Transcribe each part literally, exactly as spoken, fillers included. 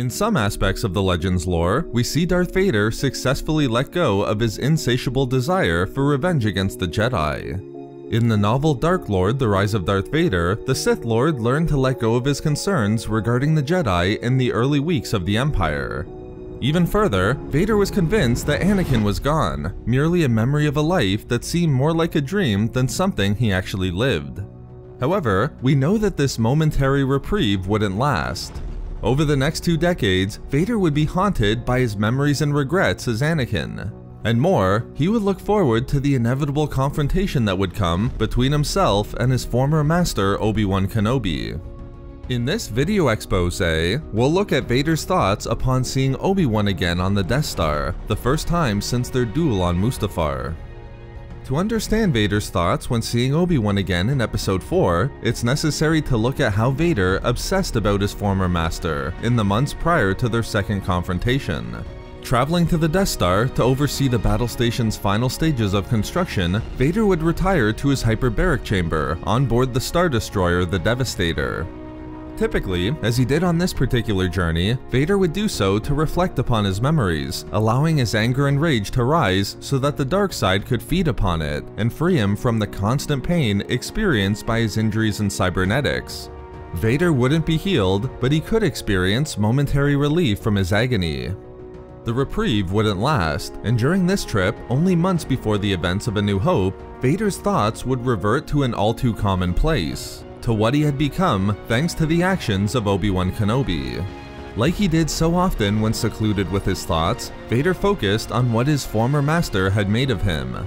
In some aspects of the Legends lore, we see Darth Vader successfully let go of his insatiable desire for revenge against the Jedi. In the novel Dark Lord: The Rise of Darth Vader, the Sith Lord learned to let go of his concerns regarding the Jedi in the early weeks of the Empire. Even further, Vader was convinced that Anakin was gone, merely a memory of a life that seemed more like a dream than something he actually lived. However, we know that this momentary reprieve wouldn't last. Over the next two decades, Vader would be haunted by his memories and regrets as Anakin. And more, he would look forward to the inevitable confrontation that would come between himself and his former master Obi-Wan Kenobi. In this video expose, we'll look at Vader's thoughts upon seeing Obi-Wan again on the Death Star, the first time since their duel on Mustafar. To understand Vader's thoughts when seeing Obi-Wan again in Episode four, it's necessary to look at how Vader obsessed about his former master in the months prior to their second confrontation. Traveling to the Death Star to oversee the battle station's final stages of construction, Vader would retire to his hyperbaric chamber on board the Star Destroyer, the Devastator. Typically, as he did on this particular journey, Vader would do so to reflect upon his memories, allowing his anger and rage to rise so that the dark side could feed upon it and free him from the constant pain experienced by his injuries in cybernetics. Vader wouldn't be healed, but he could experience momentary relief from his agony. The reprieve wouldn't last, and during this trip, only months before the events of A New Hope, Vader's thoughts would revert to an all too common place, to what he had become thanks to the actions of Obi-Wan Kenobi. Like he did so often when secluded with his thoughts, Vader focused on what his former master had made of him.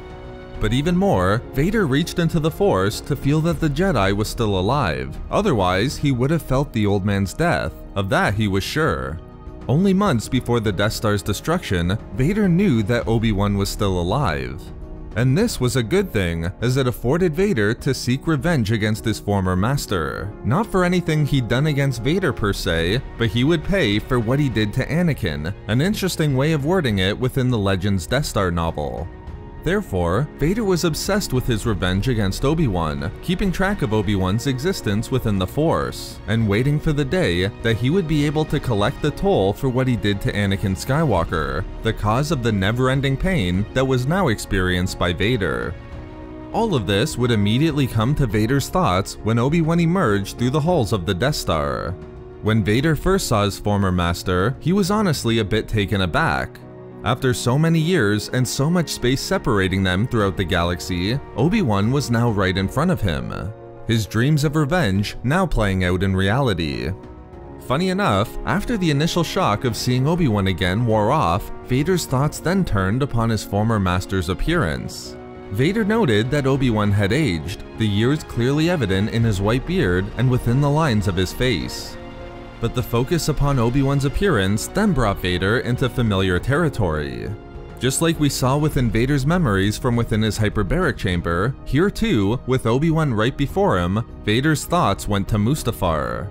But even more, Vader reached into the Force to feel that the Jedi was still alive, otherwise he would have felt the old man's death, of that he was sure. Only months before the Death Star's destruction, Vader knew that Obi-Wan was still alive. And this was a good thing, as it afforded Vader to seek revenge against his former master. Not for anything he'd done against Vader per se, but he would pay for what he did to Anakin, an interesting way of wording it within the Legends Death Star novel. Therefore, Vader was obsessed with his revenge against Obi-Wan, keeping track of Obi-Wan's existence within the Force, and waiting for the day that he would be able to collect the toll for what he did to Anakin Skywalker, the cause of the never-ending pain that was now experienced by Vader. All of this would immediately come to Vader's thoughts when Obi-Wan emerged through the halls of the Death Star. When Vader first saw his former master, he was honestly a bit taken aback. After so many years and so much space separating them throughout the galaxy, Obi-Wan was now right in front of him, his dreams of revenge now playing out in reality. Funny enough, after the initial shock of seeing Obi-Wan again wore off, Vader's thoughts then turned upon his former master's appearance. Vader noted that Obi-Wan had aged, the years clearly evident in his white beard and within the lines of his face. But the focus upon Obi-Wan's appearance then brought Vader into familiar territory. Just like we saw within Vader's memories from within his hyperbaric chamber, here too, with Obi-Wan right before him, Vader's thoughts went to Mustafar.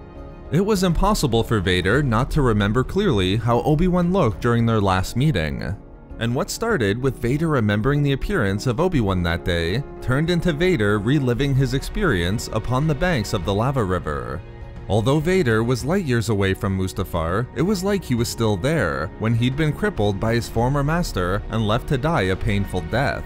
It was impossible for Vader not to remember clearly how Obi-Wan looked during their last meeting. And what started with Vader remembering the appearance of Obi-Wan that day, turned into Vader reliving his experience upon the banks of the Lava River. Although Vader was light years away from Mustafar, it was like he was still there when he'd been crippled by his former master and left to die a painful death.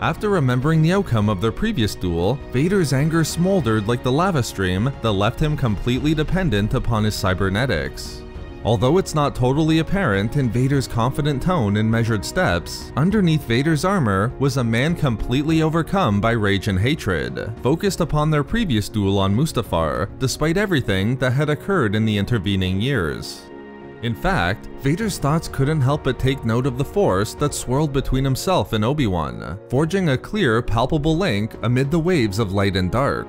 After remembering the outcome of their previous duel, Vader's anger smoldered like the lava stream that left him completely dependent upon his cybernetics. Although it's not totally apparent in Vader's confident tone and measured steps, underneath Vader's armor was a man completely overcome by rage and hatred, focused upon their previous duel on Mustafar, despite everything that had occurred in the intervening years. In fact, Vader's thoughts couldn't help but take note of the force that swirled between himself and Obi-Wan, forging a clear, palpable link amid the waves of light and dark.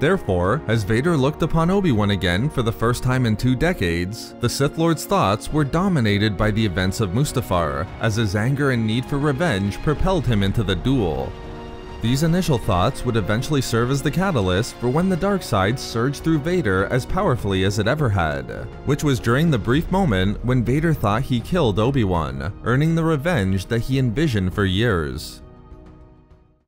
Therefore, as Vader looked upon Obi-Wan again for the first time in two decades, the Sith Lord's thoughts were dominated by the events of Mustafar, as his anger and need for revenge propelled him into the duel. These initial thoughts would eventually serve as the catalyst for when the dark side surged through Vader as powerfully as it ever had, which was during the brief moment when Vader thought he killed Obi-Wan, earning the revenge that he envisioned for years.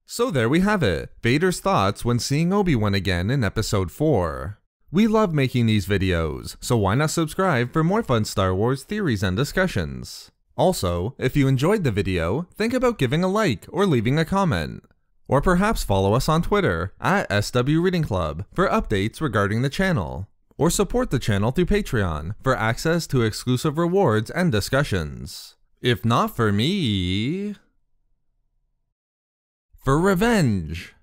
So there we have it, Vader's thoughts when seeing Obi-Wan again in Episode four. We love making these videos, so why not subscribe for more fun Star Wars theories and discussions? Also, if you enjoyed the video, think about giving a like or leaving a comment. Or perhaps follow us on Twitter, at S W Reading Club, for updates regarding the channel. Or support the channel through Patreon, for access to exclusive rewards and discussions. If not for me... for revenge!